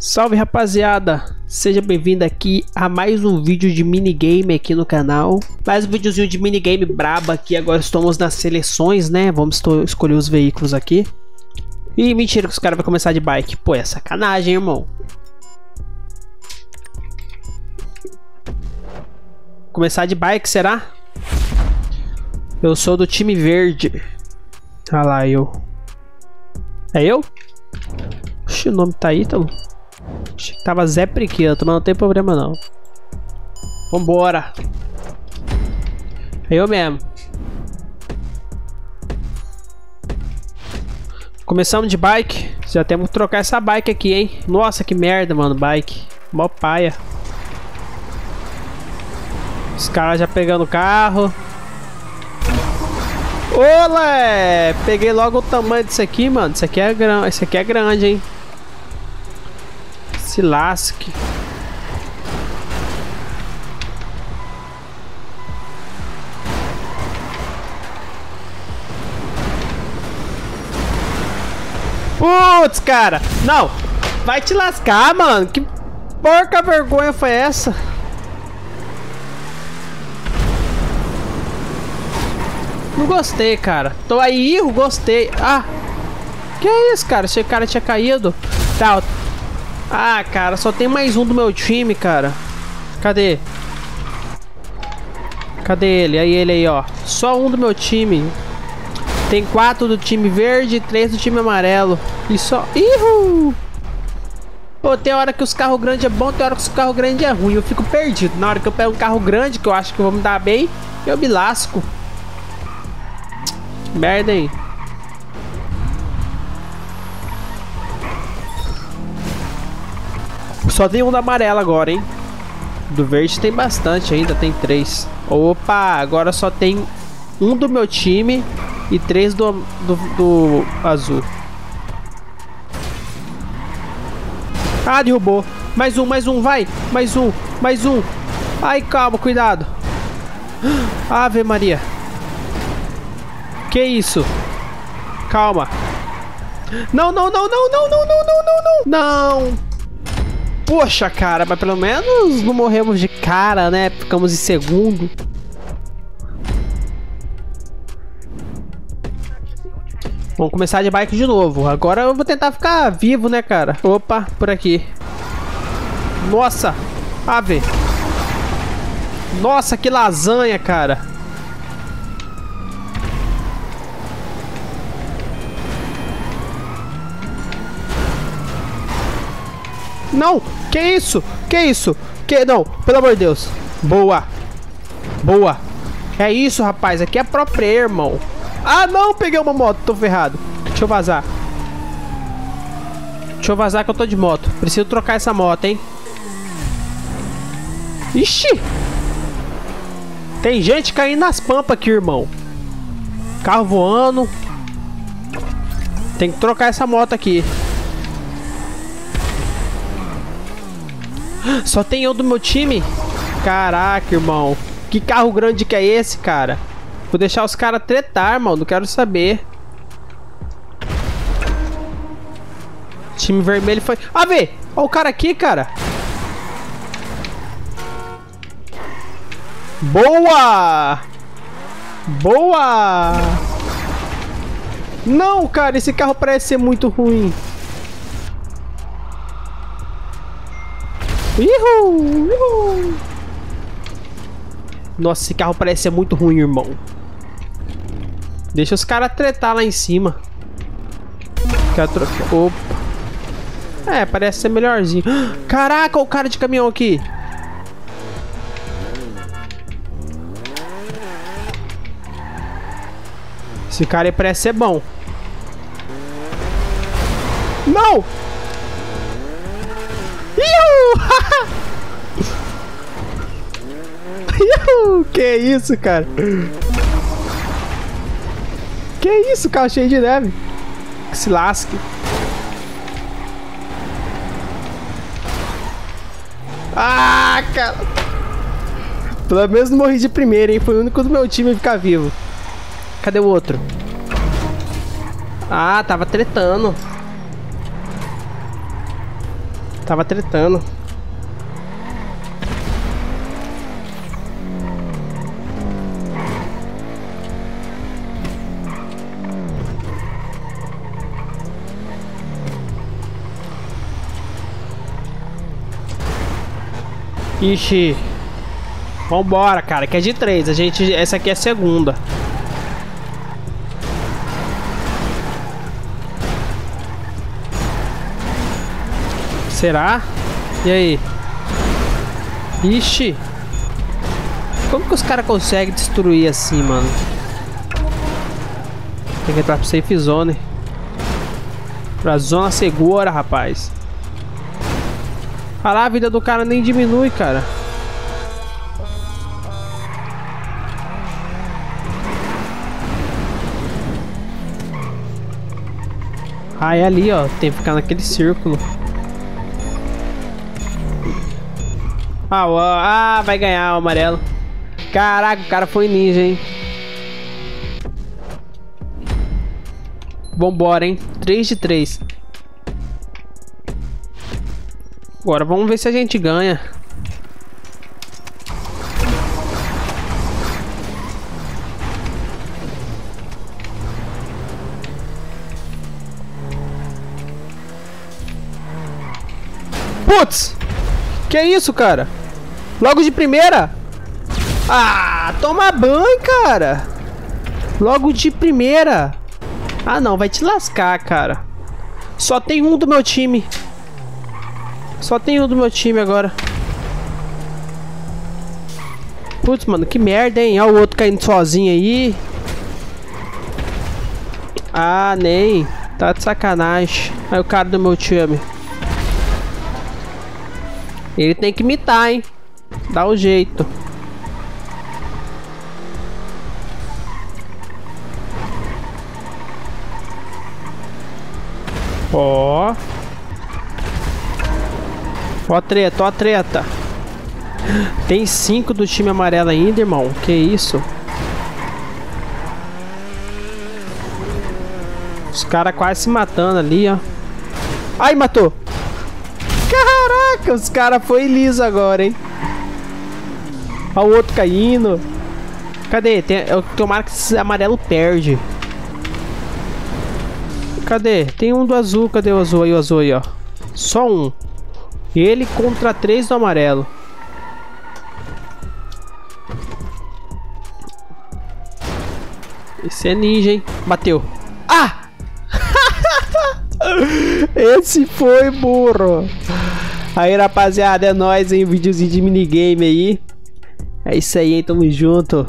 Salve rapaziada, seja bem-vindo aqui a mais um vídeo de minigame aqui no canal. Mais um videozinho de minigame braba aqui, agora estamos nas seleções, né? Vamos escolher os veículos aqui. Ih, mentira que os caras vão começar de bike, pô, é sacanagem, irmão. Começar de bike, será? Eu sou do time verde. Ah lá, eu. É eu? Oxi, o nome tá aí, então. Achei que tava Zé Priquita, mas não tem problema não. Vambora. É eu mesmo. Começamos de bike. Já temos que trocar essa bike aqui, hein. Nossa, que merda, mano, bike. Mó paia. Os caras já pegando o carro. Olé! Peguei logo o tamanho disso aqui, mano. Isso aqui é grande, hein. Se lasque. Putz, cara. Não. Vai te lascar, mano. Que porca vergonha foi essa? Não gostei, cara. Tô aí, eu gostei. Ah. Que é isso, cara? Esse cara tinha caído. Tá, ó. Ah, cara, só tem mais um do meu time, cara. Cadê? Cadê ele? Aí ele aí, ó. Só um do meu time. Tem 4 do time verde e 3 do time amarelo. E só... Ihu! Pô, tem hora que os carros grandes é bom, tem hora que os carros grandes é ruim. Eu fico perdido. Na hora que eu pego um carro grande, que eu acho que eu vou me dar bem, eu me lasco. Merda, hein? Só tem um da amarela agora, hein? Do verde tem bastante ainda, tem 3. Opa, agora só tem um do meu time e 3 do azul. Ah, derrubou. Mais um, vai. Mais um. Ai, calma, cuidado. Ave Maria. Que isso? Calma. Não. Poxa, cara, mas pelo menos não morremos de cara, né? Ficamos em segundo. Vamos começar de bike de novo. Agora eu vou tentar ficar vivo, né, cara? Opa, por aqui. Nossa, ave. Nossa, que lasanha, cara. Não, que isso? Que isso? Que não, pelo amor de Deus. Boa. Boa. É isso, rapaz. Aqui é própria, irmão. Ah, não, peguei uma moto. Tô ferrado. Deixa eu vazar. Deixa eu vazar que eu tô de moto. Preciso trocar essa moto, hein? Ixi. Tem gente caindo nas pampas aqui, irmão. Carro voando. Tem que trocar essa moto aqui. Só tem eu do meu time? Caraca, irmão. Que carro grande que é esse, cara? Vou deixar os caras tretar, mano. Não quero saber. Time vermelho foi... Ah, vê! Olha o cara aqui, cara. Boa! Boa! Não, cara. Esse carro parece ser muito ruim. Ihu, ihu. Nossa, esse carro parece ser muito ruim, irmão. Deixa os caras tretar lá em cima. Quero trocar. Opa. É, parece ser melhorzinho. Caraca, o cara de caminhão aqui. Esse cara aí parece ser bom. Não! Que isso, cara? Que isso, carro cheio de neve? Que se lasque. Ah, cara. Pelo menos não morri de primeira, hein? Foi o único do meu time a ficar vivo. Cadê o outro? Ah, tava tretando. Tava tretando. Ixi. Vambora, cara, que é de 3. A gente... Essa aqui é a segunda. Será? E aí? Ixi. Como que os caras conseguem destruir assim, mano? Tem que entrar pro safe zone. Pra zona segura, rapaz. Olha lá, a vida do cara nem diminui, cara. Ah, é ali, ó. Tem que ficar naquele círculo. Ah, uau. Ah, vai ganhar o amarelo. Caraca, o cara foi ninja, hein? Vambora, hein? 3 de 3. Agora vamos ver se a gente ganha. Putz! Que isso, cara? Logo de primeira? Ah, toma banho, cara! Logo de primeira! Ah, não, vai te lascar, cara. Só tem um do meu time. Só tem um do meu time agora. Putz, mano, que merda, hein? Olha o outro caindo sozinho aí. Ah, nem. Tá de sacanagem. Aí o cara do meu time. Ele tem que imitar, hein? Dá um jeito. Ó. Ó a treta, ó a treta. Tem 5 do time amarelo ainda, irmão. Que isso? Os caras quase se matando ali, ó. Ai, matou. Caraca, os caras foi liso agora, hein. Ó o outro caindo. Cadê? Eu tomara que esse amarelo perde. Cadê? Tem um do azul. Cadê o azul aí? O azul aí, ó. Só um. Ele contra 3 do amarelo. Esse é ninja, hein? Bateu. Ah! Esse foi burro. Aí, rapaziada, é nóis, hein? Videozinho de minigame aí. É isso aí, hein? Tamo junto.